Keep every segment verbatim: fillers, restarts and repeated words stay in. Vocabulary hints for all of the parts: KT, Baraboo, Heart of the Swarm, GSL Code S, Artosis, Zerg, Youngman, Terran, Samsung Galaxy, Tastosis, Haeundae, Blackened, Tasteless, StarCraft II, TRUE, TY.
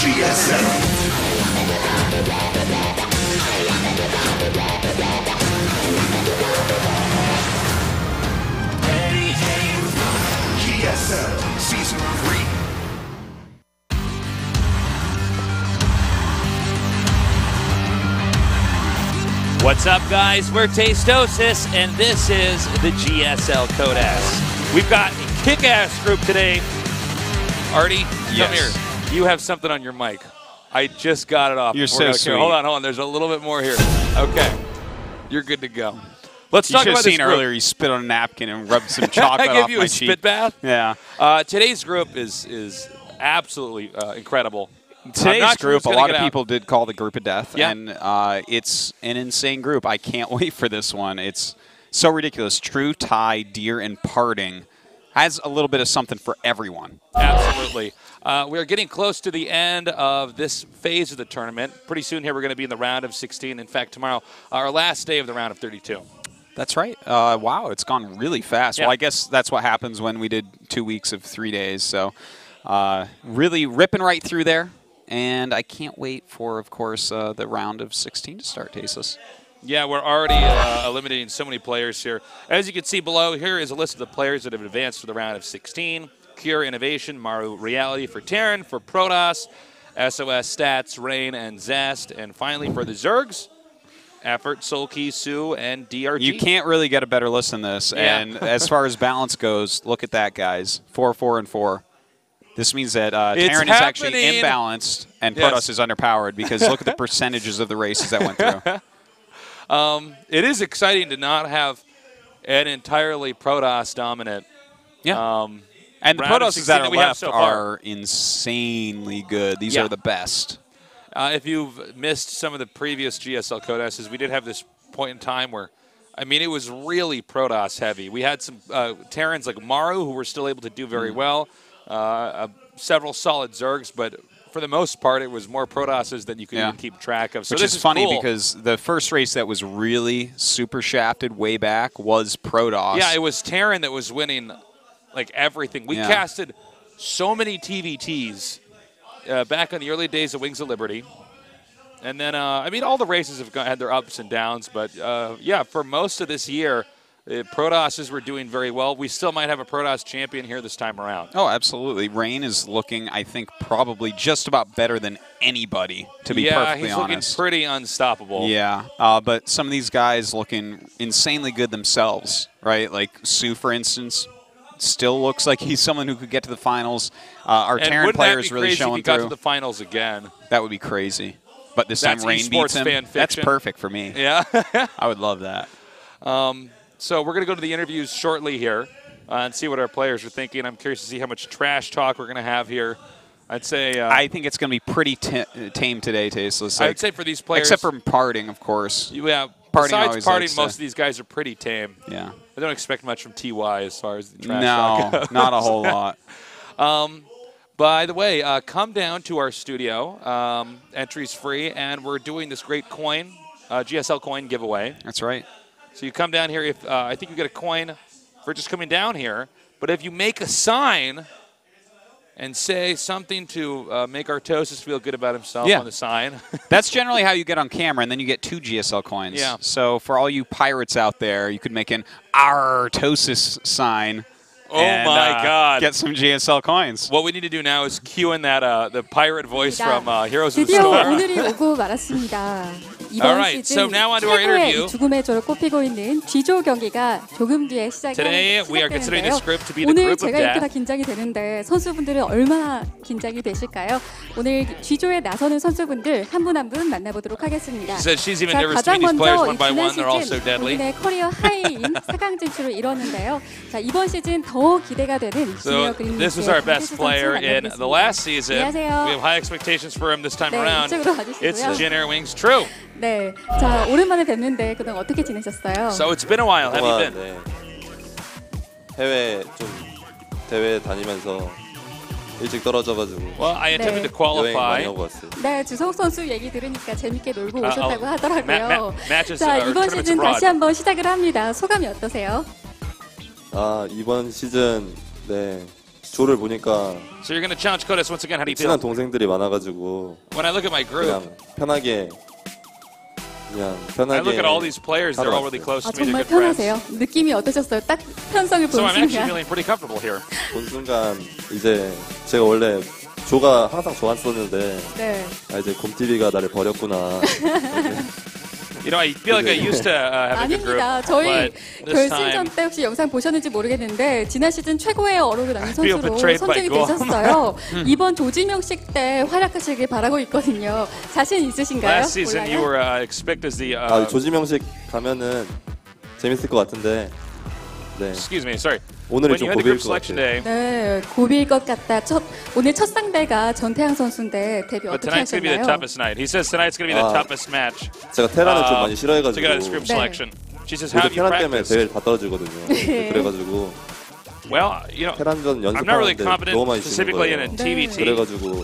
G S L. G S L Season three. What's up, guys? We're Tastosis, and this is the G S L Code S. We've got a kick-ass group today. Artie, yes. Come here. You have something on your mic. I just got it off. You're so sweet. Hold on, hold on. There's a little bit more here. Okay. You're good to go. Let's talk about this group. You should have seen earlier, he spit on a napkin and rubbed some chocolate off my cheek. I gave you a spit bath? Yeah. Uh, today's group is is absolutely uh, incredible. Today's group, a lot of people did call the group of death, yeah. and uh, it's an insane group. I can't wait for this one. It's so ridiculous. TRUE, T Y, Deer, and Parting has a little bit of something for everyone. Absolutely. Uh, we are getting close to the end of this phase of the tournament. Pretty soon here we're going to be in the round of sixteen. In fact, tomorrow, our last day of the round of thirty-two. That's right. Uh, wow, it's gone really fast. Yeah. Well, I guess that's what happens when we did two weeks of three days. So uh, really ripping right through there. And I can't wait for, of course, uh, the round of sixteen to start, Tasteless. Yeah, we're already uh, eliminating so many players here. As you can see below, here is a list of the players that have advanced to the round of sixteen. Cure, Innovation, Maru, Reality for Terran, for Protoss, S O S, Stats, Rain, and Zest. And finally, for the Zergs, Effort, Soul Key, Sue, and D R G. You can't really get a better list than this. Yeah. And as far as balance goes, look at that, guys. Four, four, and four. This means that uh, Terran is actually imbalanced and yes. Protoss is underpowered because look at the percentages of the races that went through. Um, it is exciting to not have an entirely Protoss dominant. Yeah. Um, and the Protosses that are that left so are insanely good. These yeah. are the best. Uh, if you've missed some of the previous G S L Code S's, we did have this point in time where, I mean, it was really Protoss heavy. We had some uh, Terrans like Maru who were still able to do very mm. well. Uh, uh, several solid Zergs, but for the most part, it was more Protosses than you could yeah. even keep track of. So Which this is, is funny cool. because the first race that was really super shafted way back was Protoss. Yeah, it was Terran that was winning like everything. We yeah. casted so many T V Ts uh, back in the early days of Wings of Liberty. And then, uh, I mean, all the races have had their ups and downs, but uh, yeah, for most of this year, the Protosses were doing very well. We still might have a Protoss champion here this time around. Oh, absolutely. Rain is looking, I think, probably just about better than anybody, to be yeah, perfectly honest. Yeah, he's looking pretty unstoppable. Yeah, uh, but some of these guys looking insanely good themselves, right? Like Sue, for instance, still looks like he's someone who could get to the finals. Uh, our and Terran player is really showing through. If he got to the finals again. That would be crazy. But this That's time Rain beats him. Fan That's perfect for me. Yeah. I would love that. Um... So we're going to go to the interviews shortly here uh, and see what our players are thinking. I'm curious to see how much trash talk we're going to have here. I'd say uh, I think it's going to be pretty tame today, Tasteless. Like, I'd say for these players. Except for Parting, of course. Yeah. Parting Besides Parting, most to, of these guys are pretty tame. Yeah. I don't expect much from T Y as far as the trash no, talk goes. Not a whole lot. um, by the way, uh, come down to our studio. Um, entry's free, and we're doing this great coin, uh, G S L coin giveaway. That's right. So you come down here. If uh, I think you get a coin for just coming down here. But if you make a sign and say something to uh, make Artosis feel good about himself yeah. on the sign. That's generally how you get on camera, and then you get two G S L coins. Yeah. So for all you pirates out there, you could make an Artosis sign. Oh, and, my uh, God. Get some G S L coins. What we need to do now is cue in that, uh, the pirate voice from uh, Heroes of the Storm. All right, so now on to our interview. Today we are considering this group to be the group of death. She says she's even nervous to meet these players one by one. They're all so deadly. So this was our best player in the last season. We have high expectations for him this time around. It's Jin Air Wings True. 네, 자 오랜만에 뵙는데 그동안 어떻게 지내셨어요? So it's been a while. Have you been? 네. 해외 좀 대회 다니면서 일찍 떨어져가지고. Well, I attempted to qualify. 네, 주성 선수 얘기 들으니까 재밌게 놀고 오셨다고 하더라고요. 자 이번 시즌 다시 한번 시작을 합니다. 소감이 어떠세요? 아 이번 시즌 네. 조를 보니까 So you're going to challenge Code S once again. How do you feel? 친한 동생들이 많아가지고 When I look at my group, 그냥 편하게 그냥 편하게 I look at all these players. They're all really close to me. They're good friends. 아, 정말 편하세요. 느낌이 어떠셨어요? 딱 편성을 본 순간 So I'm actually feeling pretty comfortable here. 본 순간 이제 제가 원래 조가 항상 좋았었는데 네. 아, 이제 곰티비가 나를 버렸구나. You know, I feel like I used to uh, have a good group, but this time I feel betrayed by Guam. Last season you were uh, expected as the... Uh, Excuse me, sorry. 오늘은 좀 고비일 것 같아요. 네, 고비일 것 같다. 첫, 오늘 첫 상대가 전태양 선수인데 데뷔 어떻게 하셨나요? But tonight's going to be the toughest night. He says tonight's going to be the toughest match. 제가 테란을 좀 많이 싫어해가지고. She says, "How do you practice?" 대회를 다 떨어지거든요. 그래가지고. Well, you know, I'm not really confident specifically in a T V T. 그래가지고.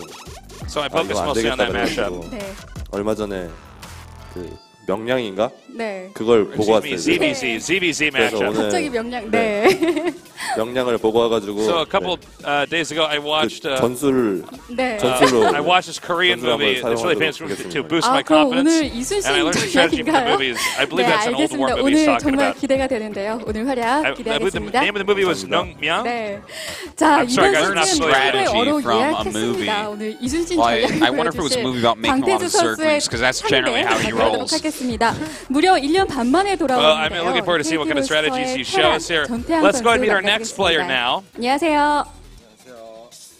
So I focus mostly on that matchup. 얼마 전에 그. 명량인가? 네. 그걸 보고 왔어요. Z B Z, Z B Z matchup. 갑자기 명량. 네. 명량을 보고 와가지고. So a couple days ago, I watched. 전술. 네. 전술로. I watched this Korean movie. It's really famous to boost my confidence. 오늘 이순신 전략인가요? 네, 알겠습니다. 오늘 정말 기대가 되는데요. 오늘 활약 기대하겠습니다. The name of the movie was Youngman. 네. 자, 이순신 strategy from a movie. 오늘 이순신 전략. I wonder if it was a movie about making a lot of circles, because that's generally how he rolls. 무려 일 년 반 만에 돌아오는데요. I'm looking forward to see what kind of strategies he shows here. Let's go ahead and meet our next player now. 안녕하세요.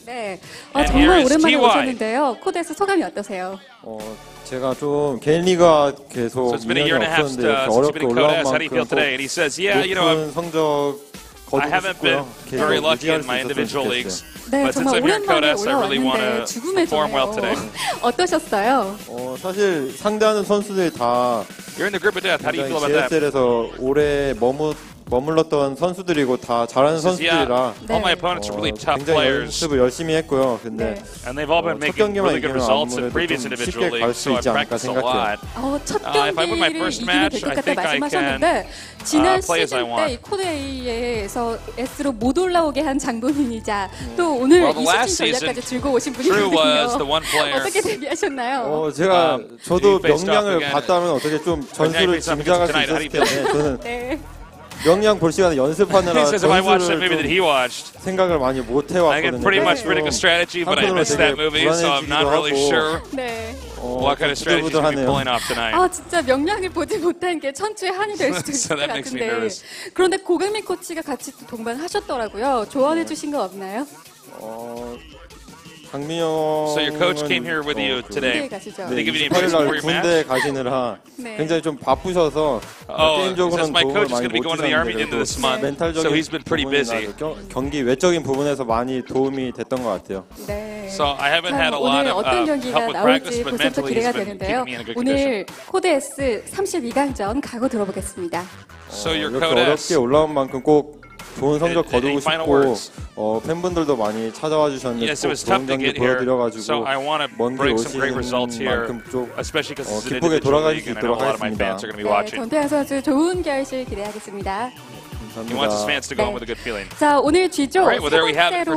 네, 아, 정말 오랜만에 오셨는데요. 코드 S 소감이 어떠세요? 어, 제가 좀 개인 리그가 계속 없었는데 어렵게 올라온 만큼 높은 성적 거두고 싶고요. 유지할 수 있었으면 좋겠어요. 네, 정말 오랜만에 올라왔는데 죽음의 전에 어떠셨어요? 어, 사실 상대하는 선수들이 다 지에스엘에서 오래 머무, 머물렀던 선수들이고 다 잘하는 선수들이라 네. 어, 굉장히 연습을 열심히 했고요. 근데 네. 어, 첫 경기만 이기면 아무래도 좀 쉽게 갈 수 있지 않을까 생각해요. 어, 첫 경기를 이기면 될 것 같다 말씀하셨는데 지난 시즌 때 이 코드 A에서 S로 못 올라오게 한 장본인이자 또 오늘 이순신 전략까지 들고 오신 분이거든요. 어떻게 데뷔하셨나요? 어, 제가 저도 명량을 봤다면 어떻게 좀 전술을 짐작할 수 있었을 텐데 저는 네. 명량 볼 시간에 연습하느라 전술을 생각을 많이 못 해왔거든요. 한편으로 되게 불안해지기도 하고 네. 어, 부들부들하네요. 아, 진짜 명량을 보지 못한 게 천추의 한이 될 수도 있을 것 같은데 그런데 고경민 코치가 같이 동반하셨더라고요. 조언해 주신 거 없나요? 어... So your coach came here with you today. They give you any advice before your match? 굉장히 좀 바쁘셔서 게임적으로는 도움을 많이 못 주셨는데 so he's been pretty busy. 경기 외적인 부분에서 많이 도움이 됐던 것 같아요. So I haven't had a lot of help with practice, but mentally he's been keeping me in a good condition. 오늘 코드 S 삼십이 강전 각오 들어보겠습니다. So your Code S. 이렇게 어렵게 올라온 만큼 꼭 좋은 성적 거두고 싶고 어, 팬분들도 많이 찾아와 주셨는데 좋은 경기 보여드려가지고 먼 길 오시는 만큼 좀 어, 기쁘게 돌아가실 수 있도록 하겠습니다. 네, 전태양 선수 좋은 결실 기대하겠습니다. 네. 자, 오늘 G조 세 번째로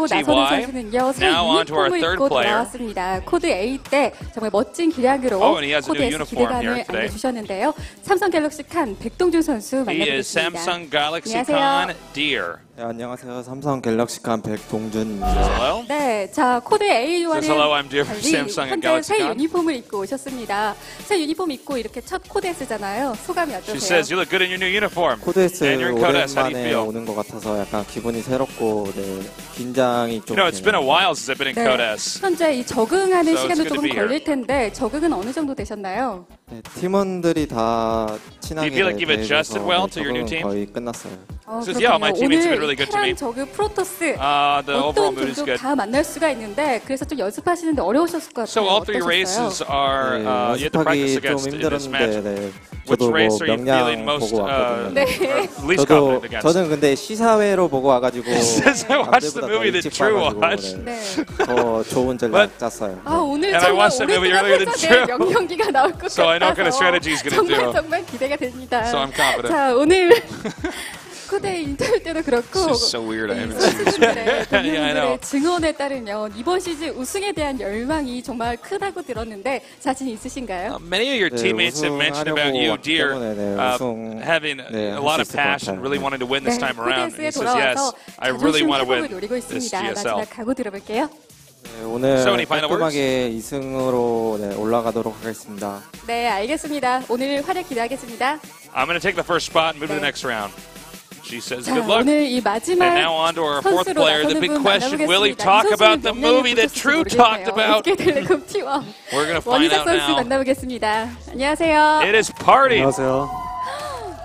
나서는 선수는요. 새 유니폼을 입고 나왔습니다. 코드 A 때 정말 멋진 기량으로 코드 S 기대감을 알려주셨는데요. 삼성 갤럭시 칸 백동준 선수 만나보겠습니다. 안녕하세요. 네, 안녕하세요. 삼성 갤럭시 칸 백동준입니다. 네, 자, 코드 A와는 달리 현재 새 유니폼을 입고 오셨습니다. 새 유니폼 입고 이렇게 첫 코드 S잖아요. 소감이 어떠세요? 코드 S 오랜만에 오는 것 같아서 약간 기분이 새롭고 네, 긴장이 좀 되네요. 현재 이 적응하는 시간도 조금 걸릴 텐데 적응은 어느 정도 되셨나요? 네, 팀원들이 다 친하게 대해줘서 적응은 거의 끝났어요. 어, 그렇군요. 오늘 테란 저그 프로토스 어떤 종족 다 만날 수가 있는데 그래서 좀 연습하시는데 어려우셨을 것 같아요. 어떠셨어요? 네, 연습하기 좀 힘들었는데 네. 저도 뭐 명량 보고 왔거든요. 네. 저도, 저는 근데 시사회로 보고 와가지고 남들보다 더 일찍 봐가지고 네. 더 좋은 전략 짰어요. 네. 아, 오늘 정말 오랜만에 내 명경기가 나올 것 같아서 정말 정말 기대가 됩니다. 자, 오늘 구 대 인터뷰 때도 그렇고 so weird, I 수준의 동료들의 증언에 따르면 이번 시즌 우승에 대한 열망이 정말 크다고 들었는데 자신 있으신가요? Uh, many of your teammates 네, have mentioned about you, Deer, uh, having 네, a lot of passion, really wanting to win this 네, time around. And he says, yes, I really want to win this G S L. 각오 들어볼게요. 네, 오늘 깔끔하게 이승으로 네, 올라가도록 하겠습니다. 네, 알겠습니다. 오늘 활약 기대하겠습니다. I'm going to take the first spot and move 네. to the next round. She says 자, good luck. And now on to our fourth player. The big question, will he talk about the movie that TRUE talked about? We're going to find out now. It is party.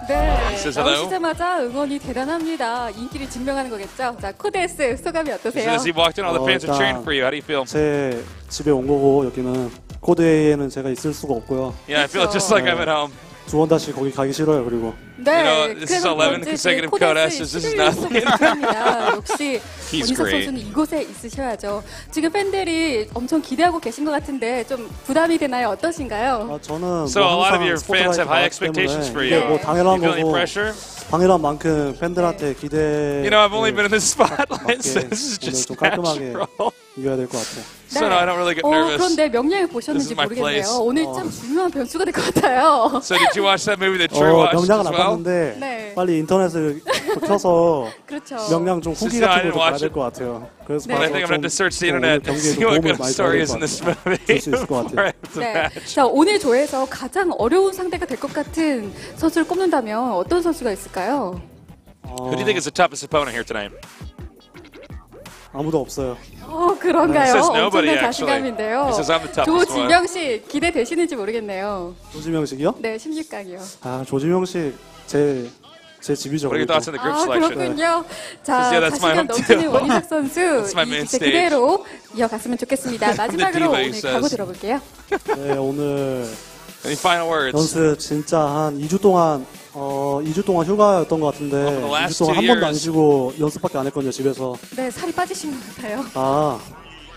네, 나오시자마자 응원이 대단합니다. 인기를 증명하는 거겠죠? 자, 코드 S 소감이 어떠세요? 제 집에 온 거고 여기는 코드에는 제가 있을 수가 없고요. Yeah, I feel just like I'm at home. 두 번 다시 거기 가기 싫어요. 그리고 네, 그래서 이제 코드 S 시리즈입니다. 역시 원희석 선수는 이곳에 있으셔야죠. 지금 팬들이 엄청 기대하고 계신 것 같은데 좀 부담이 되나요? 어떠신가요? 아, 저는 so 뭐 항상 스포트라이트가 때문에 이게 뭐 당연한 거고 당연한 만큼 팬들한테 기대 you know, I've only been in this spotlight, so this is just 좀 깔끔하게 이겨야 될 것 같아요. 네. So no, I don't really get nervous. 어, 그런데 명량을 보셨는지 모르겠네요. 오늘 어. 참 중요한 변수가 될 것 같아요. So did you watch that movie that True 어, watched as well? 명량은 안 봤는데 네. 빨리 인터넷을 켜서 그렇죠. 명량 좀 후기 같은 거 봐야 될 것 같아요. 그래서 네. I think I'm going to search the internet to see what good story is in this movie. 네. 자, 오늘 조에서 가장 어려운 상대가 될 것 같은 선수를 꼽는다면 어떤 선수가 있을까요? 어. Who do you think is the toughest opponent here tonight? 아무도 없어요. 어, 그런가요? 엄청난 자신감인데요. 조지명씨 기대되시는지 모르겠네요. 조지명씨요? 네, 십육 강이요. 아, 조지명씨 제, 제 집이죠. 아, 그렇군요. 자, 자신감 넘치는 원희석 선수 이 진짜 그대로 이어갔으면 좋겠습니다. 마지막으로 오늘 각오 들어볼게요. 네, 오늘 연습 진짜 한 이 주 동안 어, 이 주 동안 휴가였던 것 같은데 이 주 동안 한 번도 안 쉬고 연습밖에 안 했거든요, 집에서. 네, 살이 빠지신 것 같아요. 아,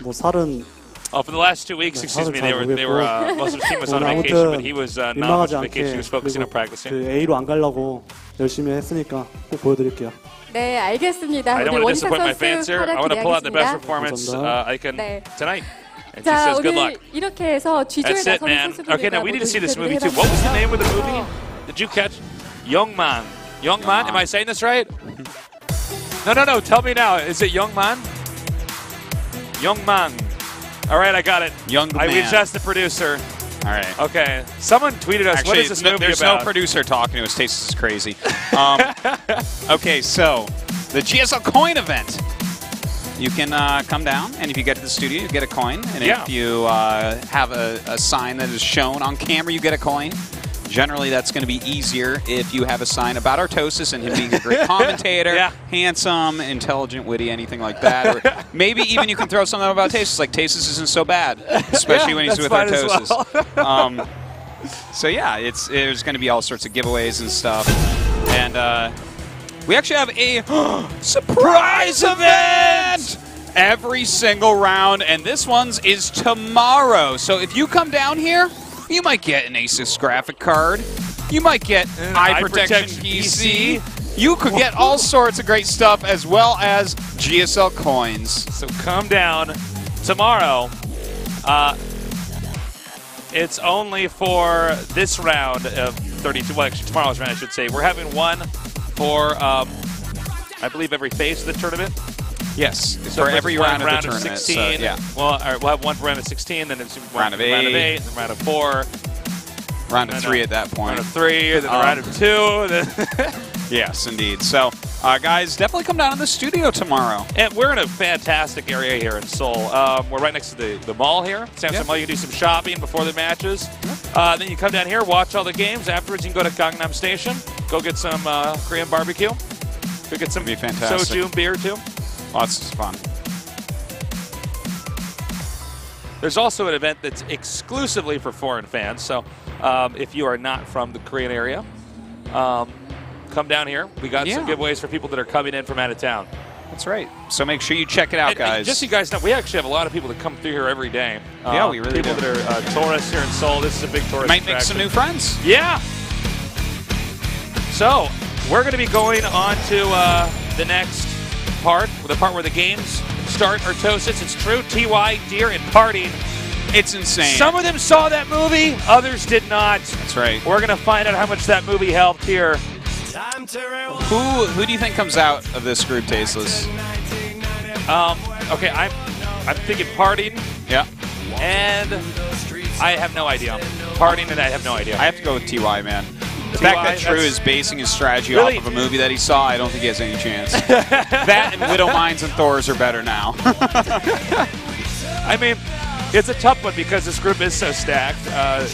뭐 살은... Oh, for the last two weeks, excuse me, they were, they were, uh, most of the team was on vacation, but he was uh, not on vacation, he was focusing on practicing. 그 A로 안 가려고 열심히 했으니까 꼭 보여드릴게요. 네, 알겠습니다. I don't want to disappoint my fans here. I want to pull out the best performance uh, I can tonight. And she says good luck. 이렇게 해서 That's it, man. Okay, now we need to see this movie too. What was the name of the movie? Did you catch? Youngman. Youngman? Am I saying this right? No, no, no. Tell me now. Is it Youngman? Youngman. All right, I got it. Youngman. I was just the producer. All right. Okay. Someone tweeted us. Actually, what is this movie there's about? There's no producer talking to us. Tastosis is crazy. Um, okay, so the G S L coin event. You can uh, come down, and if you get to the studio, you get a coin. And yeah. if you uh, have a, a sign that is shown on camera, you get a coin. Generally, that's going to be easier if you have a sign about Artosis and him being a great commentator, yeah. handsome, intelligent, witty, anything like that. Or maybe even you can throw something about Tastosis, like Tastosis isn't so bad, especially yeah, when he's with Artosis. Well. um, so yeah, it's there's going to be all sorts of giveaways and stuff. And uh, we actually have a surprise event! Every single round, and this one's is tomorrow. So if you come down here, you might get an Asus graphic card. You might get an eye protection, protection P C. P C. You could get all sorts of great stuff as well as G S L coins. So come down tomorrow. Uh, it's only for this round of thirty-two. Well, actually, tomorrow's round, I should say. We're having one for, um, I believe, every phase of the tournament. Yes, so for every round, round of the tournament. sixteen, so, yeah. Well, all right, we'll have one for round of sixteen, then it's round of eight, round of eight, then round of four, round of three at that point, round of three, then um, round of two. Then yes, indeed. So, uh, guys, definitely come down to the studio tomorrow. And we're in a fantastic area here in Seoul. Um, we're right next to the, the mall here, Samsung yep. Mall. You can do some shopping before the matches. Yep. Uh, then you come down here, watch all the games. Afterwards, you can go to Gangnam Station, go get some uh, Korean barbecue, go get some soju and beer too. Lots of fun. There's also an event that's exclusively for foreign fans. So um, if you are not from the Korean area, um, come down here. We got yeah. some giveaways for people that are coming in from out of town. That's right. So make sure you check it out, and, guys. And just so you guys know, we actually have a lot of people that come through here every day. Yeah, uh, we really people do. People that are uh, tourists here in Seoul. This is a big tourist attraction. Might make some new friends. Yeah. So We're going to be going on to uh, the next part, the part where the games start. Artosis, it's True, T Y, Deer, and Partying. It's insane. Some of them saw that movie, others did not. That's right. We're going to find out how much that movie helped here. Who who do you think comes out of this group, Tasteless? Um, okay, I'm, I'm thinking Partying. Yeah. And I have no idea. Partying and I have no idea. I have to go with T Y, man. The T Y, fact that True is basing his strategy really off of a movie that he saw, I don't think he has any chance. That and Widow Mines and Thors are better now. I mean, it's a tough one because this group is so stacked. Uh,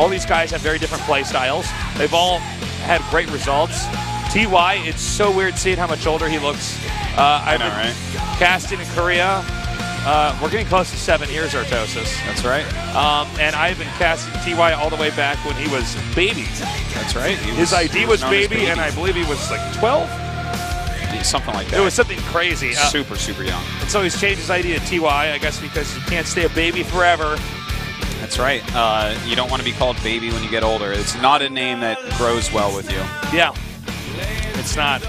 all these guys have very different play styles. They've all had great results. T Y, it's so weird seeing how much older he looks. Uh, I've I know, been right? casting in Korea. Uh, we're getting close to seven years, Artosis. That's right. Um, and I've been casting T Y all the way back when he was baby. That's right. He His was, I D was, was baby, baby, and I believe he was like twelve? Something like that. It was something crazy. Uh, super, super young. And so he's changed his I D to T Y, I guess because you can't stay a baby forever. That's right. Uh, you don't want to be called baby when you get older. It's not a name that grows well with you. Yeah. It's not.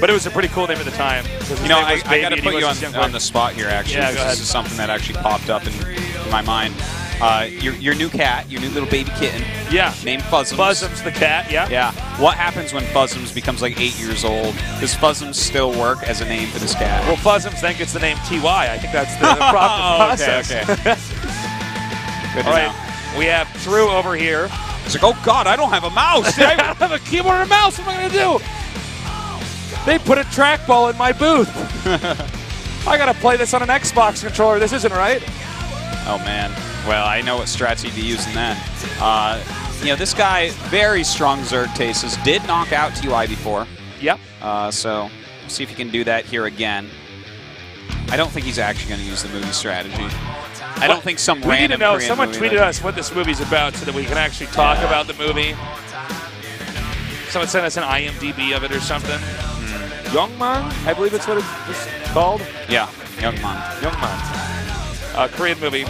But it was a pretty cool name at the time. You know, I, I got to put you on, on the spot here, actually. Yeah, go ahead. This is something that actually popped up in, in my mind. Uh, your, your new cat, your new little baby kitten. Yeah. Named Fuzzums. Fuzzums the cat, yeah. Yeah. What happens when Fuzzums becomes like eight years old? Does Fuzzums still work as a name for this cat? Well, Fuzzums then gets the name T Y. I think that's the, the process. Oh, okay, okay. Good to All right. know. We have True over here. It's like, oh, God, I don't have a mouse. I don't have a keyboard or a mouse. What am I going to do? They put a trackball in my booth. I gotta play this on an Xbox controller. This isn't right. Oh man. Well, I know what strats he'd be using then. Uh, you know, this guy, very strong Zerg tastes. Did knock out T Y before. Yep. Uh, so, see if he can do that here again. I don't think he's actually going to use the movie strategy. I don't think some we random. We need to know. Korean someone tweeted that. us what this movie's about so that we can actually talk yeah. about the movie. Someone sent us an I M D B of it or something. Youngman, I believe it's what it's called. Yeah, Youngman. Youngman. Uh, Korean movie.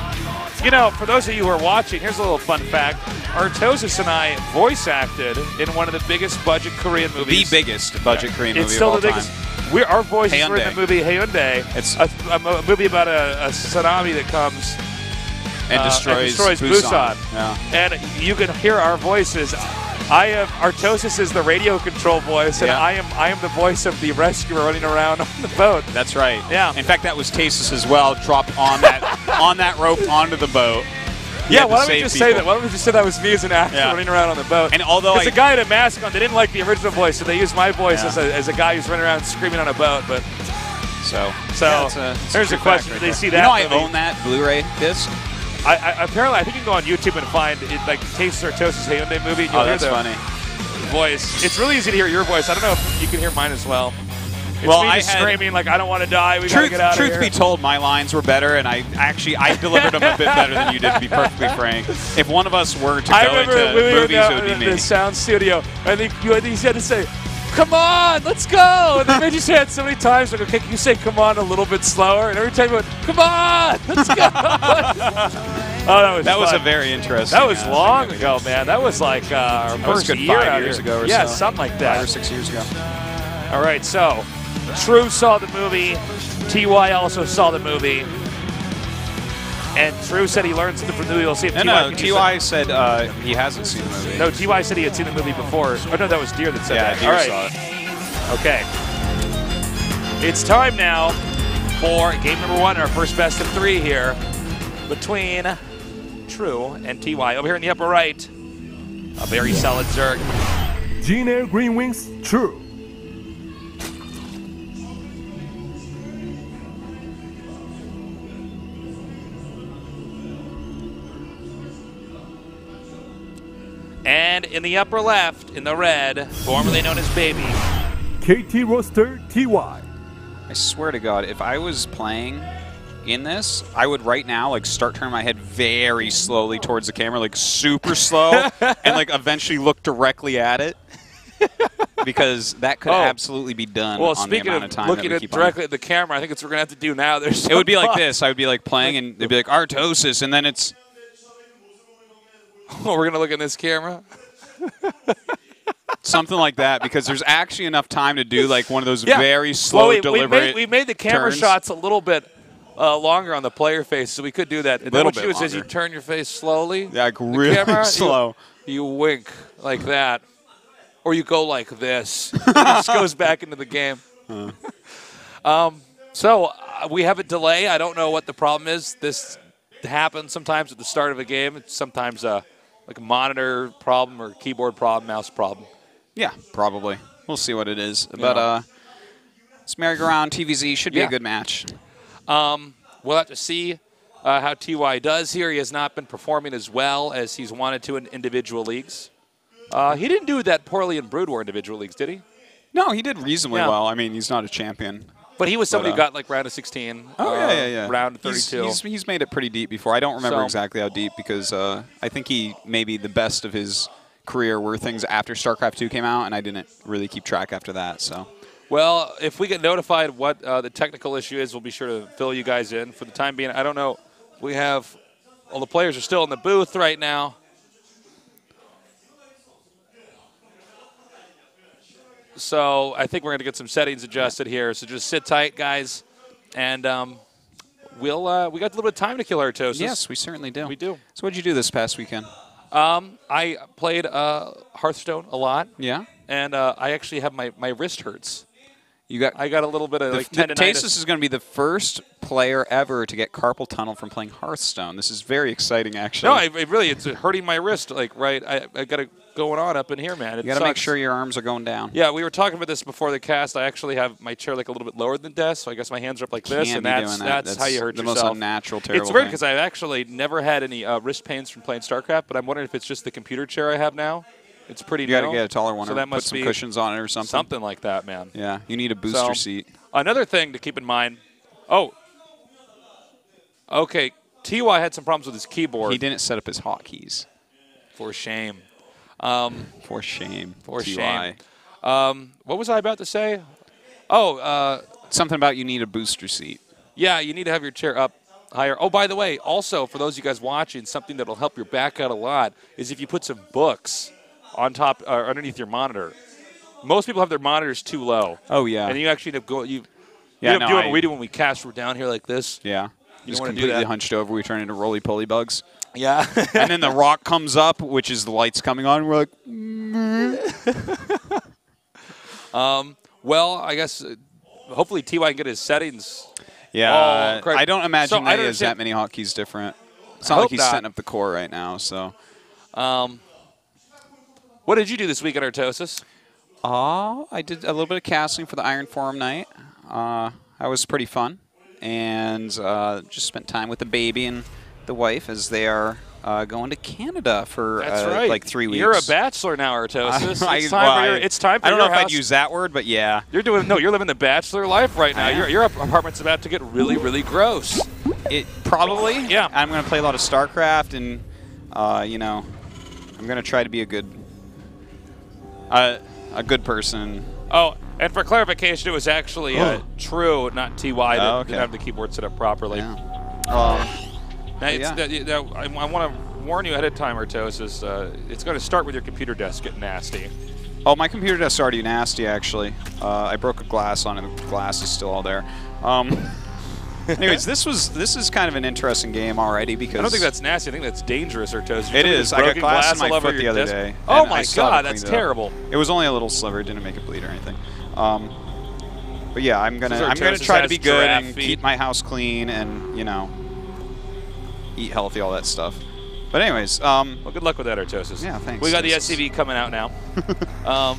You know, for those of you who are watching, here's a little fun fact. Artosis and I voice acted in one of the biggest budget Korean movies. The biggest budget yeah. Korean it's movie still of all the biggest. Time. We're, our voices Haeundae. were in the movie Haeundae. It's a, a movie about a, a tsunami that comes and uh, destroys, and destroys Busan. Busan. Yeah. And you can hear our voices. I am Artosis is the radio control voice, and yeah. I am I am the voice of the rescuer running around on the boat. That's right. Yeah. In fact, that was Tasteless as well, dropped on that on that rope onto the boat. He yeah. Why don't we just people. say that? Why don't we just say that was me as an actor yeah. running around on the boat? And although there's a guy had a mask on, they didn't like the original voice, so they used my voice yeah. as a as a guy who's running around screaming on a boat. But so so yeah, it's a, it's there's a, a question. Right they there. see that? You know, movie? I own that Blu-ray disc. I, I, apparently, I think you can go on YouTube and find it, like Tasteless Artosis Haeundae movie. And you'll oh, that's hear the funny. Voice. It's really easy to hear your voice. I don't know if you can hear mine as well. It's well, me I just had, screaming like I don't want to die. We truth, gotta get out truth of here. Truth be told, my lines were better, and I actually I delivered them a bit better than you did. To be perfectly frank, if one of us were to I go into we movies, it would be me. The sound studio. I think you had to say, "Come on, let's go!" And they made you say it so many times. Like, okay, can you say "Come on" a little bit slower? And every time you went, "Come on, let's go!" Oh, that was that fun. was a very interesting. That was yeah, long ago, man. That was like uh, our that first was good year five years ago, or yeah, so. something like that. Five or six years ago. All right, so True saw the movie. T Y also saw the movie. And True said he learned something from the movie. We'll see if no, T Y No, no, T Y said uh, he hasn't seen the movie. No, T Y said he had seen the movie before. Oh, no, that was Deer that said yeah, that. Deer All right. saw it. Okay. It's time now for game number one, our first best of three here between True and T Y. Over here in the upper right, a very solid Zerg. Jin Air Green Wings, True. And in the upper left, in the red, formerly known as Baby, K T Roaster T Y. I swear to God, if I was playing in this, I would right now like start turning my head very slowly towards the camera, like super slow, and like eventually look directly at it. Because that could oh. absolutely be done well, on the amount of, of time looking that we keep directly on. at the camera, I think it's what we're going to have to do now. There's it would be fun. like this. I would be like playing, and they'd be like, Artosis, and then it's... Oh, we're going to look in this camera. Something like that, because there's actually enough time to do like one of those yeah. very slow, well, we, deliberate we made, we made the camera turns. shots a little bit uh, longer on the player face, so we could do that. And a little then what bit you do is you turn your face slowly. Yeah, like really camera, slow. You, you wink like that. Or you go like this. It just goes back into the game. Uh. um, so uh, we have a delay. I don't know what the problem is. This happens sometimes at the start of a game. It's sometimes uh, like a monitor problem or keyboard problem, mouse problem. Yeah, probably. We'll see what it is. Yeah. But uh, it's merry-go-round, T V Z. Should be yeah. a good match. Um, we'll have to see uh, how T Y does here. He has not been performing as well as he's wanted to in individual leagues. Uh, he didn't do that poorly in Brood War individual leagues, did he? No, he did reasonably yeah. well. I mean, he's not a champion. But he was somebody but, uh, who got like round of sixteen, oh, uh, yeah, yeah, yeah. round of thirty-two. He's, he's, he's made it pretty deep before. I don't remember so. exactly how deep, because uh, I think he maybe the best of his career were things after StarCraft two came out, and I didn't really keep track after that. So, well, if we get notified what uh, the technical issue is, we'll be sure to fill you guys in. For the time being, I don't know. We have all the players are still in the booth right now. So I think we're going to get some settings adjusted here. So just sit tight, guys, and um, we'll uh, we got a little bit of time to kill Artosis. Yes, we certainly do. We do. So what did you do this past weekend? Um, I played uh, Hearthstone a lot. Yeah. And uh, I actually have my my wrist hurts. You got? I got a little bit of like tendonitis. Tastosis is going to be the first player ever to get carpal tunnel from playing Hearthstone. This is very exciting, actually. No, I, it really it's hurting my wrist. Like right, I I got to. going on up in here, man. It you got to make sure your arms are going down. Yeah, we were talking about this before the cast. I actually have my chair like a little bit lower than the desk, so I guess my hands are up like this, Can't and that's, that. that's that's how you hurt the yourself. The most unnatural, terrible It's weird because I've actually never had any uh, wrist pains from playing StarCraft, but I'm wondering if it's just the computer chair I have now. It's pretty You got to get a taller one so or that must put some be cushions on it or something. Something like that, man. Yeah, you need a booster so, seat. Another thing to keep in mind. Oh. Okay, T Y had some problems with his keyboard. He didn't set up his hotkeys. For shame. Um, for shame. For T Y. Shame. Um, what was I about to say? Oh, uh, something about you need a booster seat. Yeah, you need to have your chair up higher. Oh, by the way, also, for those of you guys watching, something that will help your back out a lot is if you put some books on top or uh, underneath your monitor. Most people have their monitors too low. Oh, yeah. And you actually end up going, you, yeah, you end up no, doing I, what we do when we cast, we're down here like this. Yeah. You just completely hunched over. We turn into roly-poly bugs. Yeah. And then the rock comes up, which is the lights coming on. We're like, mm. um, well, I guess uh, hopefully T Y can get his settings. Yeah. Uh, I don't imagine so that he has that many hotkeys different. It's not like he's not. setting up the core right now. So, um, what did you do this week at Artosis? Uh, I did a little bit of casting for the Iron Forum night. Uh, that was pretty fun. And uh, just spent time with the baby and the wife as they are uh, going to Canada for uh, That's right. like three weeks. You're a bachelor now, Artosis. I, it's, time well, your, it's time for I don't your know house. if I'd use that word, but yeah. You're doing no. You're living the bachelor life right now. Your, your apartment's about to get really, really gross. It probably. Yeah. I'm going to play a lot of StarCraft, and uh, you know, I'm going to try to be a good, uh, a good person. Oh. And for clarification, it was actually uh, TRUE, not T Y, that oh, okay. didn't have the keyboard set up properly. Yeah. Um, now, it's, yeah. that, that, I, I want to warn you ahead of time, Artosis, uh, it's going to start with your computer desk getting nasty. Oh, my computer desk's already nasty, actually. Uh, I broke a glass on it. The glass is still all there. Um, anyways, this was this is kind of an interesting game already because... I don't think that's nasty. I think that's dangerous, Artosis. It is. I got glass, glass in my foot the other desk. day. Oh, my God. That's terrible. It, it was only a little sliver. It didn't make it bleed or anything. Um, but yeah, I'm gonna I'm gonna try to be good and feet. keep my house clean and you know eat healthy, all that stuff. But anyways, um, well, good luck with that, Artosis. Yeah, thanks. We got the S C V coming out now, um,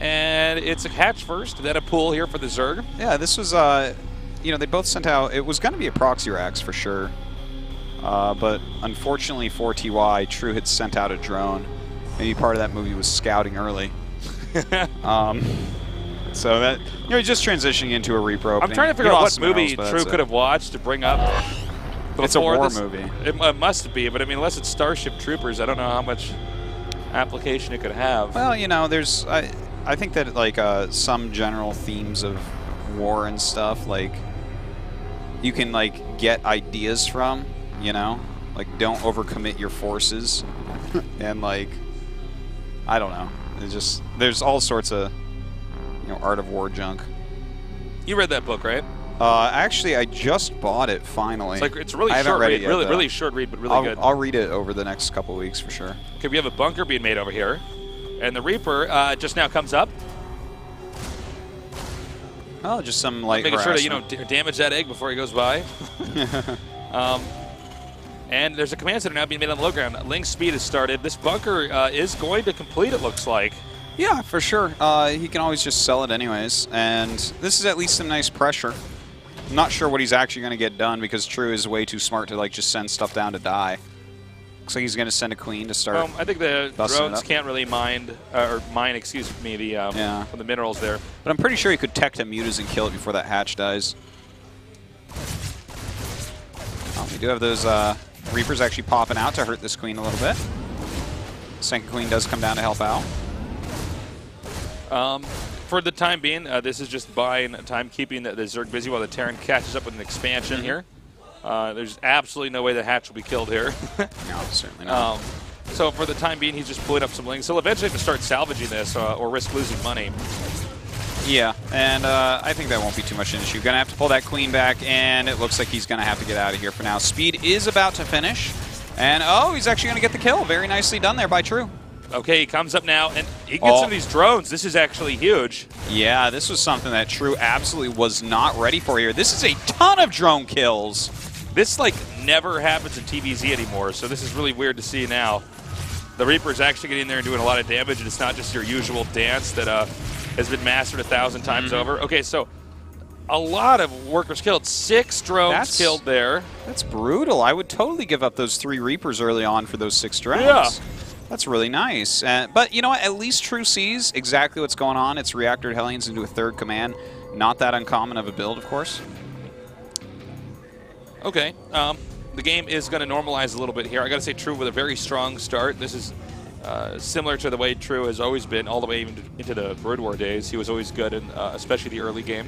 and it's a hatch first, then a pool here for the Zerg. Yeah, this was uh, you know, they both sent out. It was gonna be a proxy Rax for sure, uh, but unfortunately for T Y, True had sent out a drone. Maybe part of that movie was scouting early. um, so that you know, just transitioning into a repro. I'm trying to figure out what movie True could have watched to bring up. It's a war this, movie. It, it must be, but I mean, unless it's Starship Troopers, I don't know how much application it could have. Well, you know, there's I I think that like uh, some general themes of war and stuff like you can like get ideas from. You know, like don't overcommit your forces and like. I don't know. It's just, there's all sorts of, you know, Art of War junk. You read that book, right? Uh, actually, I just bought it finally. It's like it's really I short read read, yet, really, though. really short read, but really I'll, good. I'll read it over the next couple of weeks for sure. Okay, we have a bunker being made over here, and the Reaper uh, just now comes up. Oh, just some light making harassment. Sure that you don't damage that egg before he goes by. um, and there's a commands that are now being made on the low ground. Ling's speed is started. This bunker uh, is going to complete. It looks like. Yeah, for sure. Uh, he can always just sell it anyways, and this is at least some nice pressure. I'm not sure what he's actually going to get done because True is way too smart to like just send stuff down to die. Looks like he's going to send a queen to start. Um, I think the drones can't really mine uh, or mine, excuse me, the um, yeah. the minerals there. But I'm pretty sure he could tech to Mutas and kill it before that hatch dies. Oh, we do have those uh, Reapers actually popping out to hurt this queen a little bit. Second queen does come down to help out. Um, For the time being, uh, this is just buying time, keeping the, the Zerg busy while the Terran catches up with an expansion mm-hmm. here. Uh, there's absolutely no way the hatch will be killed here. No, certainly not. Um, so for the time being, he's just pulling up some links. He'll eventually have to start salvaging this uh, or risk losing money. Yeah, and uh, I think that won't be too much an issue. Going to have to pull that queen back, and it looks like he's going to have to get out of here for now. Speed is about to finish, and oh, he's actually going to get the kill. Very nicely done there by True. Okay, he comes up now, and he gets oh. some of these drones. This is actually huge. Yeah, this was something that True absolutely was not ready for here. This is a ton of drone kills. This, like, never happens in T V Z anymore, so this is really weird to see now. The Reaper's actually getting in there and doing a lot of damage, and it's not just your usual dance that uh, has been mastered a thousand times mm-hmm. over. Okay, so a lot of workers killed. Six drones that's, killed there. That's brutal. I would totally give up those three Reapers early on for those six drones. Yeah. That's really nice. Uh, but you know what? At least True sees exactly what's going on. It's reactored Hellions into a third command. Not that uncommon of a build, of course. Okay. Um, the game is going to normalize a little bit here. I got to say, True with a very strong start. This is uh, similar to the way True has always been, all the way even into the Brood War days. He was always good, in, uh, especially the early game.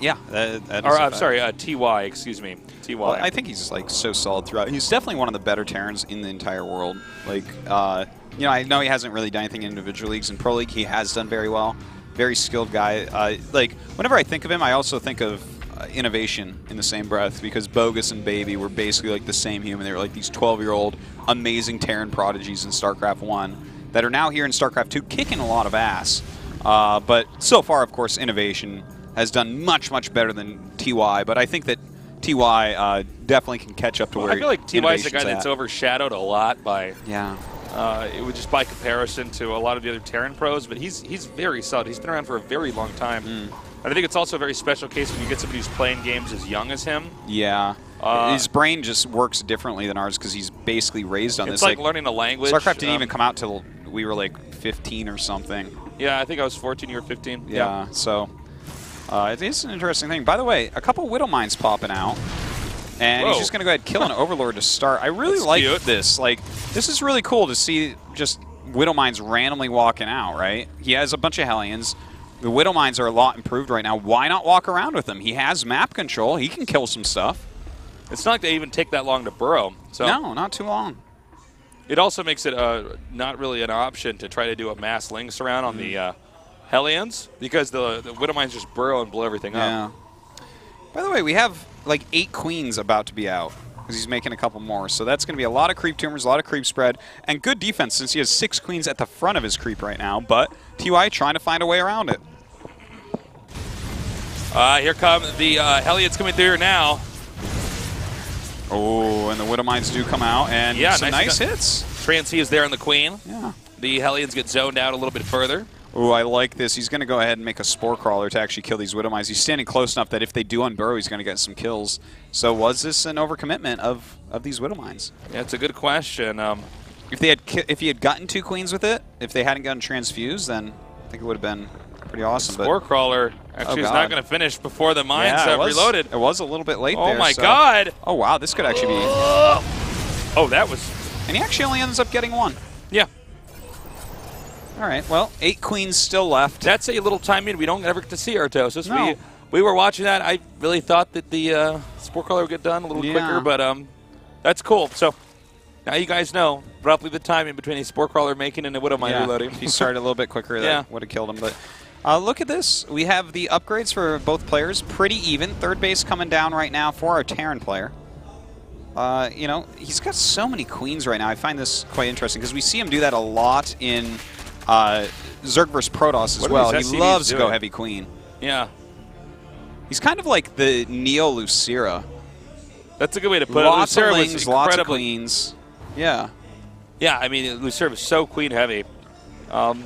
Yeah. That, that or, I'm bad. sorry, uh, T Y, excuse me. T Y. Well, I think he's like so solid throughout. He's definitely one of the better Terrans in the entire world. Like, uh, you know, I know he hasn't really done anything in individual leagues. In Pro League, he has done very well. Very skilled guy. Uh, like, whenever I think of him, I also think of uh, innovation in the same breath because Bogus and Baby were basically like the same human. They were like these twelve-year-old amazing Terran prodigies in StarCraft one that are now here in StarCraft two kicking a lot of ass. Uh, but so far, of course, innovation has done much, much better than T Y, but I think that T Y uh, definitely can catch up to well, where I feel like T Y is the guy at. that's overshadowed a lot by yeah, uh, it would just by comparison to a lot of the other Terran pros, but he's he's very solid. He's been around for a very long time, mm. and I think it's also a very special case when you get somebody who's playing games as young as him. Yeah, uh, his brain just works differently than ours because he's basically raised on it's this. It's like, like learning a language. StarCraft didn't um, even come out till we were like fifteen or something. Yeah, I think I was fourteen, you were fifteen. Yeah, yeah. so. Uh, it is an interesting thing. By the way, a couple Widow Mines popping out, and Whoa. he's just going to go ahead and kill an Overlord to start. I really That's like cute. this. Like, this is really cool to see just Widow Mines randomly walking out, right? He has a bunch of Hellions. The Widow Mines are a lot improved right now. Why not walk around with them? He has map control. He can kill some stuff. It's not like they even take that long to burrow. So no, not too long. It also makes it uh, not really an option to try to do a mass Ling surround on mm. the... Uh, Hellions, because the, the Widow Mines just burrow and blow everything yeah. up. By the way, we have like eight queens about to be out because he's making a couple more. So that's going to be a lot of creep tumors, a lot of creep spread, and good defense since he has six queens at the front of his creep right now. But T Y trying to find a way around it. Uh, here come the uh, Hellions coming through here now. Oh, and the Widow Mines do come out, and yeah, some nice, nice hits. Transy is there on the queen. Yeah. The Hellions get zoned out a little bit further. Ooh, I like this. He's going to go ahead and make a Spore Crawler to actually kill these Widow Mines. He's standing close enough that if they do unburrow, he's going to get some kills. So was this an overcommitment of, of these Widow Mines? Yeah, it's a good question. Um, if they had, if he had gotten two queens with it, if they hadn't gotten transfused, then I think it would have been pretty awesome. Spore but, Crawler actually oh is not going to finish before the mines yeah, it was, reloaded. It was a little bit late oh there. Oh, my so. God. Oh, wow. This could actually be... Oh, that was... And he actually only ends up getting one. Yeah. All right, well, eight queens still left. That's a little time in. We don't ever get to see Artosis. No. We, we were watching that. I really thought that the uh, Spore Crawler would get done a little yeah. quicker, but um, that's cool. So Now you guys know roughly the timing between a spore crawler making and a Widowmine yeah. reloading. If he started a little bit quicker, that yeah. would have killed him. But uh, look at this. We have the upgrades for both players pretty even. Third base coming down right now for our Terran player. Uh, you know, he's got so many queens right now. I find this quite interesting because we see him do that a lot in uh, Zerg versus Protoss as what well. He C Vs loves to go heavy queen. Yeah. He's kind of like the Neo Lucira. That's a good way to put lots it. Lucira of lings, was lots of queens. Yeah. Yeah, I mean, Lucira was so queen heavy. Um,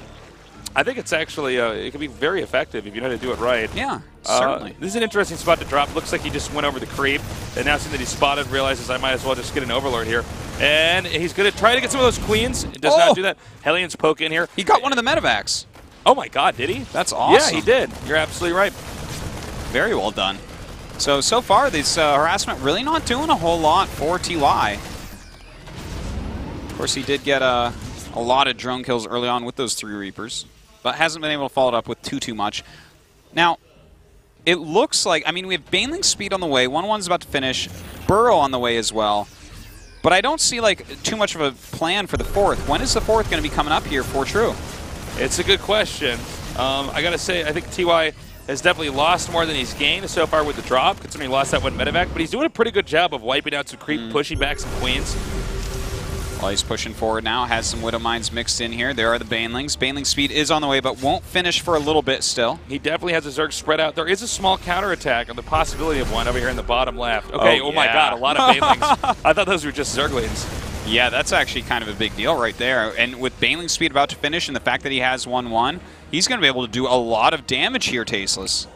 I think it's actually, uh, it can be very effective if you know how to do it right. Yeah, uh, certainly. This is an interesting spot to drop. Looks like he just went over the creep. And now seeing that he's spotted, realizes I might as well just get an overlord here. And he's going to try to get some of those queens. It does oh. not do that. Hellions poke in here. He got one of the medevacs. Oh my god, did he? That's awesome. Yeah, he did. You're absolutely right. Very well done. So, so far, this uh, harassment really not doing a whole lot for T Y. Of course, he did get uh, a lot of drone kills early on with those three Reapers, but hasn't been able to follow it up with too, too much. Now, it looks like, I mean, we have Baneling's Speed on the way. one one's about to finish. Burrow on the way as well. But I don't see, like, too much of a plan for the fourth. When is the fourth going to be coming up here for True? It's a good question. Um, I got to say, I think T Y has definitely lost more than he's gained so far with the drop, considering he lost that one medevac, but he's doing a pretty good job of wiping out some creep, mm. pushing back some queens. Well, he's pushing forward now, has some Widow Mines mixed in here. There are the Banelings. Baneling's Speed is on the way, but won't finish for a little bit still. He definitely has a Zerg spread out. There is a small counterattack on the possibility of one over here in the bottom left. Okay, oh, oh yeah. my god, a lot of Banelings. I thought those were just Zerglings. Yeah, that's actually kind of a big deal right there. And with Baneling's Speed about to finish and the fact that he has one one, he's going to be able to do a lot of damage here, Tasteless.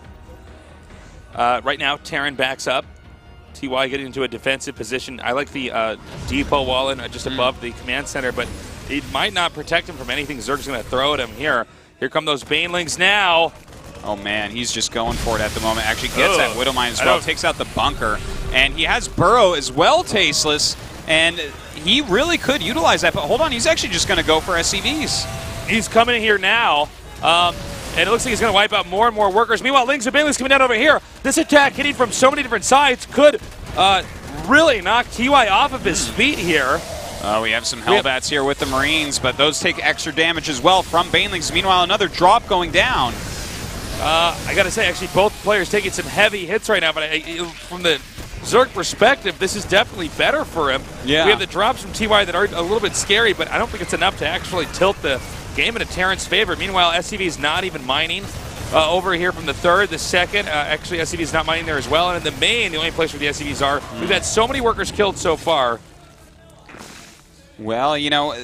Uh, right now, Terran backs up. T Y getting into a defensive position. I like the uh, depot wall in uh, just mm. above the command center, but it might not protect him from anything Zerg's going to throw at him here. Here come those Banelings now. Oh, man, he's just going for it at the moment. Actually gets Ugh. that Widowmine as well, takes out the bunker. And he has Burrow as well, Tasteless. And he really could utilize that, but hold on, he's actually just going to go for S C Vs. He's coming in here now, um, and it looks like he's going to wipe out more and more workers. Meanwhile, Lings and Banelings coming down over here. This attack hitting from so many different sides could uh, really knock T Y off of his feet here. Uh, we have some Hellbats here with the Marines, but those take extra damage as well from Banelings. Meanwhile, another drop going down. Uh, I got to say, actually, both players taking some heavy hits right now, but I, from the Zerg perspective, this is definitely better for him. Yeah. We have the drops from T Y that are a little bit scary, but I don't think it's enough to actually tilt the game into Terran's favor. Meanwhile, S C V's not even mining uh, over here from the third, the second. Uh, actually, S C V's not mining there as well. And in the main, the only place where the S C Vs are. Mm. We've had so many workers killed so far. Well, you know,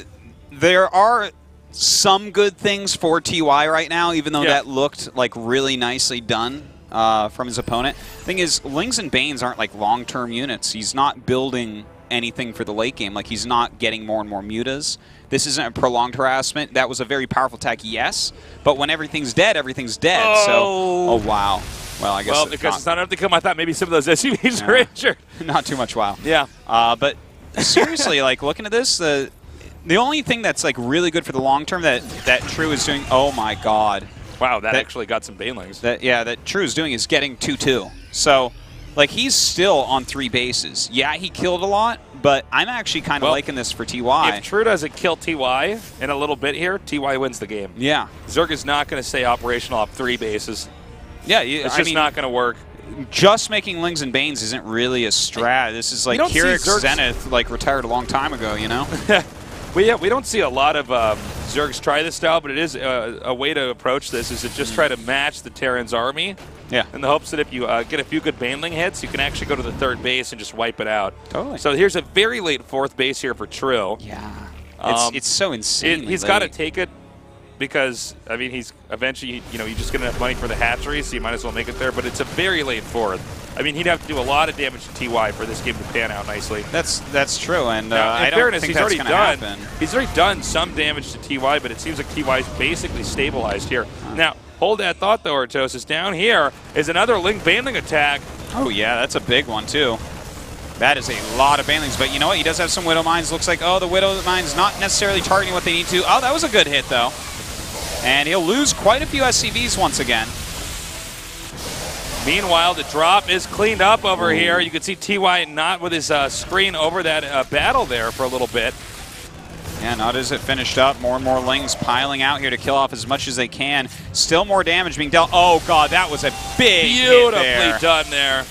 there are some good things for T Y right now, even though yeah. that looked like really nicely done. Uh, from his opponent. Thing is, Lings and Banes aren't like long-term units. He's not building anything for the late game. Like, he's not getting more and more mutas. This isn't a prolonged harassment. That was a very powerful attack, yes. But when everything's dead, everything's dead. Oh. So, oh, wow. Well, I guess well, because it's not enough to come, I thought maybe some of those S U Vs were yeah. injured. Not too much wow. Yeah. Uh, but seriously, like, looking at this, the the only thing that's, like, really good for the long term that, that True is doing, oh, my God. Wow, that, that actually got some Banelings. That, yeah, that True's doing is getting two two. So, like, he's still on three bases. Yeah, he killed a lot, but I'm actually kind of well, liking this for T Y. If True doesn't kill T Y in a little bit here, T Y wins the game. Yeah. Zerg is not going to stay operational off three bases. Yeah. You, it's just I mean, not going to work. Just making Lings and Banes isn't really a strat. This is like Kyrix Zenith, like, retired a long time ago, you know? We, yeah, we don't see a lot of um, Zergs try this style, but it is uh, a way to approach this is to just try to match the Terran's army yeah. in the hopes that if you uh, get a few good Baneling hits, you can actually go to the third base and just wipe it out. Totally. So here's a very late fourth base here for True. Yeah. Um, it's, it's so insane. It, he's got to take it because, I mean, he's eventually, you know, you just get enough money for the hatchery, so you might as well make it there, but it's a very late fourth. I mean, he'd have to do a lot of damage to T Y for this game to pan out nicely. That's that's true, and uh, now, I don't fairness, think that's going to happen. He's already done some damage to T Y, but it seems like T Y's basically stabilized here. Huh. Now, hold that thought, though, Artosis. Down here is another Ling Baneling attack. Oh, yeah, that's a big one, too. That is a lot of Banelings, but you know what? He does have some Widow Mines. Looks like, oh, the Widow Mines not necessarily targeting what they need to. Oh, that was a good hit, though. And he'll lose quite a few S C Vs once again. Meanwhile, the drop is cleaned up over here. You can see T Y not with his uh, screen over that uh, battle there for a little bit. Yeah, not as it finished up. More and more Lings piling out here to kill off as much as they can. Still more damage being dealt. Oh, God, that was a big Beautifully hit there. done there.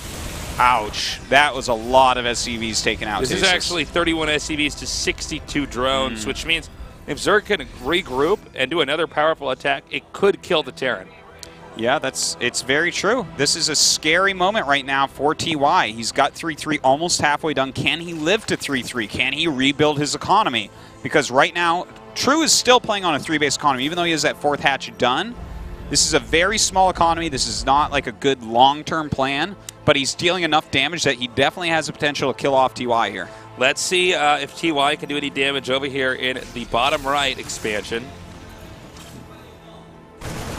Ouch. That was a lot of S C Vs taken out. This Tastosis. is actually thirty-one S C Vs to sixty-two drones, mm. which means if Zerg can regroup and do another powerful attack, it could kill the Terran. Yeah, that's it's very true. This is a scary moment right now for T Y. He's got three three almost halfway done. Can he live to three three? Can he rebuild his economy? Because right now, True is still playing on a three-base economy, even though he has that fourth hatch done. This is a very small economy. This is not like a good long-term plan, but he's dealing enough damage that he definitely has the potential to kill off T Y here. Let's see uh, if T Y can do any damage over here in the bottom right expansion.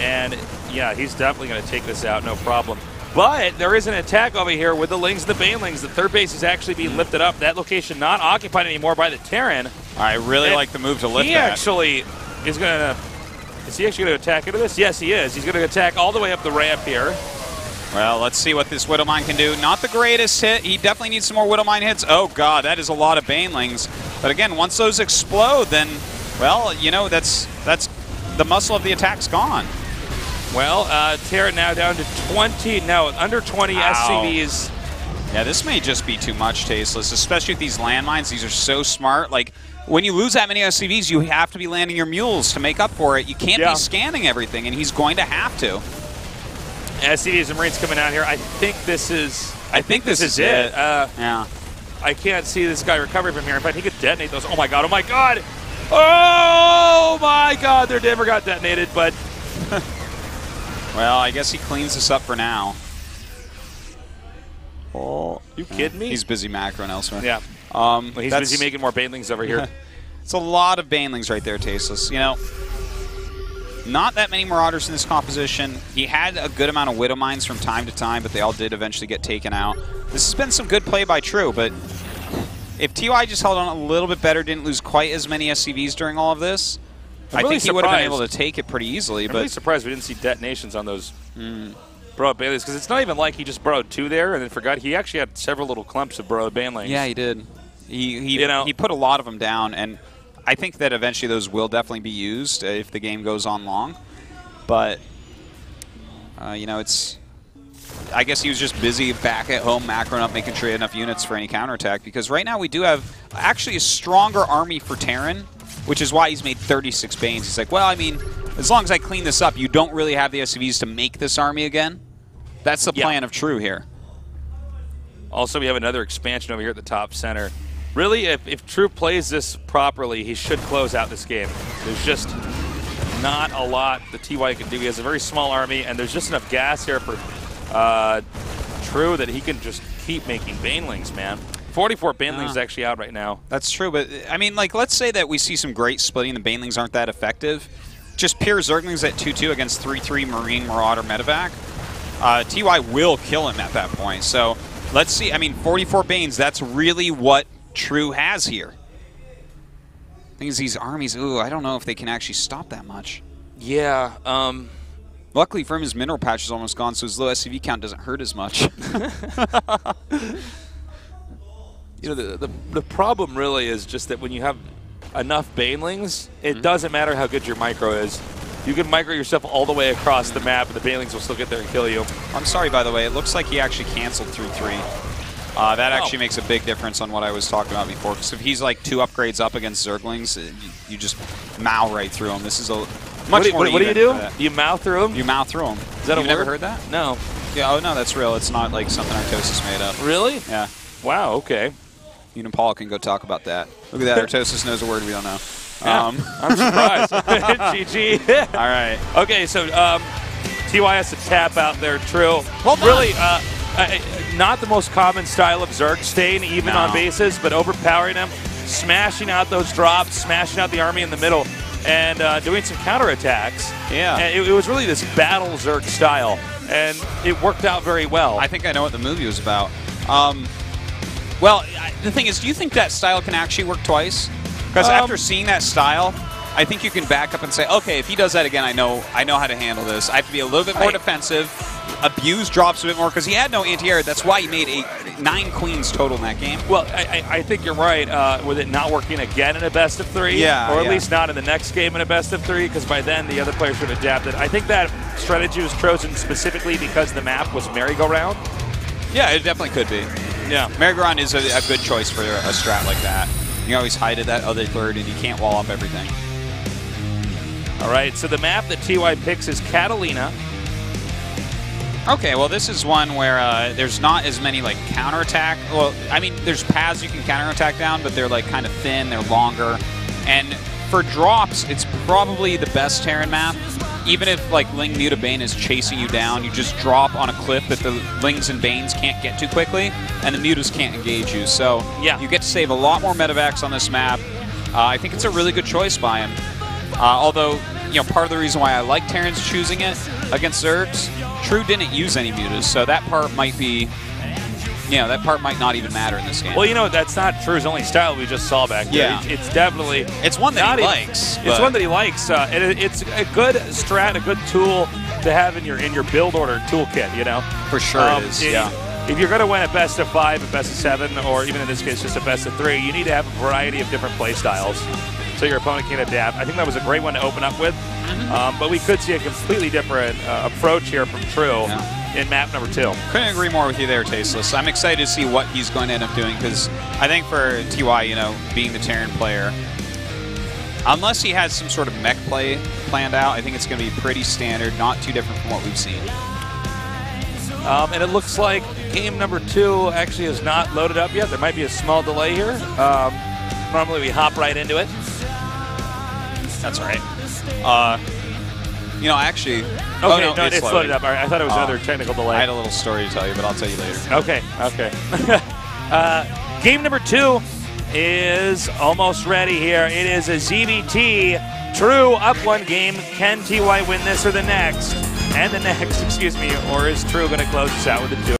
And yeah, he's definitely going to take this out, no problem. But there is an attack over here with the Lings and the Banelings. The third base is actually being lifted up. That location not occupied anymore by the Terran. I really and like the move to lift he that. He actually is going to... Is he actually going to attack into this? Yes, he is. He's going to attack all the way up the ramp here. Well, let's see what this Widowmine can do. Not the greatest hit. He definitely needs some more Widowmine hits. Oh, God, that is a lot of Banelings. But again, once those explode, then, well, you know, that's that's the muscle of the attack's gone. Well, uh, Terran now down to twenty. No, under twenty Ow. S C Vs. Yeah, this may just be too much, Tasteless, especially with these landmines. These are so smart. Like, when you lose that many S C Vs, you have to be landing your mules to make up for it. You can't yeah. be scanning everything, and he's going to have to. S C Vs and Marines coming out here. I think this is. I, I think, think this, this is it. it. Uh, yeah. I can't see this guy recovering from here. In fact, he could detonate those. Oh my God! Oh my God! Oh my God! Their never got detonated, but. Well, I guess he cleans this up for now. Oh, you kidding me? He's busy macroing elsewhere. Yeah. Um, well, he's busy making more Banelings over here. It's a lot of Banelings right there, Tasteless. You know. Not that many Marauders in this composition. He had a good amount of Widowmines from time to time, but they all did eventually get taken out. This has been some good play by True, but if T Y just held on a little bit better, didn't lose quite as many S C Vs during all of this, I'm I really think he would have been able to take it pretty easily. I'm but really surprised we didn't see detonations on those mm. Burrowed Banelings, because it's not even like he just burrowed two there and then forgot. He actually had several little clumps of burrowed Banelings. Yeah, he did. He, he, you know, he put a lot of them down, and I think that eventually those will definitely be used if the game goes on long. But, uh, you know, it's... I guess he was just busy back at home macroing up, making sure he had enough units for any counterattack. Because right now we do have actually a stronger army for Terran, which is why he's made thirty-six Banes. He's like, well, I mean, as long as I clean this up, you don't really have the S C Vs to make this army again. That's the yeah. plan of True here. Also, we have another expansion over here at the top center. Really, if, if True plays this properly, he should close out this game. There's just not a lot the T Y can do. He has a very small army, and there's just enough gas here for uh, True that he can just keep making Banelings, man. forty-four Banelings uh, actually out right now. That's true, but I mean, like, let's say that we see some great splitting. The Banelings aren't that effective. Just pure Zerglings at two two against three three Marine, Marauder, Medivac. Uh, T Y will kill him at that point. So let's see. I mean, forty-four Banes, that's really what True has here. Things these armies, ooh, I don't know if they can actually stop that much. Yeah. Um, Luckily for him, his mineral patch is almost gone, so his low S C V count doesn't hurt as much. You know, the, the, the problem really is just that when you have enough Banelings, it mm-hmm. doesn't matter how good your micro is. You can micro yourself all the way across the map, and the Banelings will still get there and kill you. I'm sorry, by the way. It looks like he actually canceled through three. Uh, that actually oh. makes a big difference on what I was talking about before. Because if he's like two upgrades up against Zerglings, you, you just mow right through him. This is a much what more. Do, what, what do you do? You mow through him? You mow through him. Is that You've a never word? heard that? No. Yeah. Oh no, that's real. It's not like something Artosis made up. Really? Yeah. Wow. Okay. You and Paul can go talk about that. Look at that. Artosis knows a word we don't know. Yeah, um. I'm surprised. G G. All right. Okay. So um, T Y has to tap out there. True. Well done. Really. Uh, Uh, not the most common style of Zerg, staying even no. on bases, but overpowering them, smashing out those drops, smashing out the army in the middle, and uh, doing some counterattacks. Yeah. And it, it was really this battle Zerg style, and it worked out very well. I think I know what the movie was about. Um, well, I, the thing is, do you think that style can actually work twice? Because um, after seeing that style, I think you can back up and say, okay, if he does that again, I know I know how to handle this. I have to be a little bit more I, defensive. abuse drops a bit more because he had no anti-air. That's why he made a nine queens total in that game. Well, I, I think you're right uh, with it not working again in a best of three, yeah, or at yeah. least not in the next game in a best of three, because by then the other players would have adapted. I think that strategy was chosen specifically because the map was merry-go-round. Yeah, it definitely could be. Yeah, merry-go-round is a, a good choice for a strat like that. You always hide at that other third, and you can't wall up everything. All right, so the map that T Y picks is Catalina. Okay, well, this is one where uh, there's not as many, like, counterattack. Well, I mean, there's paths you can counterattack down, but they're, like, kind of thin, they're longer. And for drops, it's probably the best Terran map. Even if, like, Ling Mutabane is chasing you down, you just drop on a cliff that the Lings and Banes can't get to quickly, and the Mutas can't engage you. So yeah, you get to save a lot more medevacs on this map. Uh, I think it's a really good choice by him. Uh, although, you know, part of the reason why I like Terran's choosing it against Zergs, True didn't use any mutas, so that part might be, you know, that part might not even matter in this game. Well, you know, that's not True's only style we just saw back there. Yeah. It's definitely... It's one that he likes. Even, it's one that he likes. Uh, and it, it's a good strat, a good tool to have in your in your build order toolkit, you know? For sure um, it is, it, yeah. If you're going to win a best of five, a best of seven, or even in this case just a best of three, you need to have a variety of different play styles so your opponent can adapt. I think that was a great one to open up with, mm-hmm. um, but we could see a completely different uh, approach here from True yeah. in map number two. Couldn't agree more with you there, Tasteless. I'm excited to see what he's going to end up doing, because I think for T Y, you know, being the Terran player, unless he has some sort of mech play planned out, I think it's going to be pretty standard, not too different from what we've seen. Um, and it looks like game number two actually is not loaded up yet. There might be a small delay here. Um, normally we hop right into it. That's all right. Uh, you know, actually... Okay, oh, no, no, it's, it's loaded. loaded up. All right, I thought it was uh, another technical delay. I had a little story to tell you, but I'll tell you later. Okay, okay. uh, game number two is almost ready here. It is a Z B T. True up one game. Can T Y win this or the next? And the next, excuse me, or is True going to close this out with a two?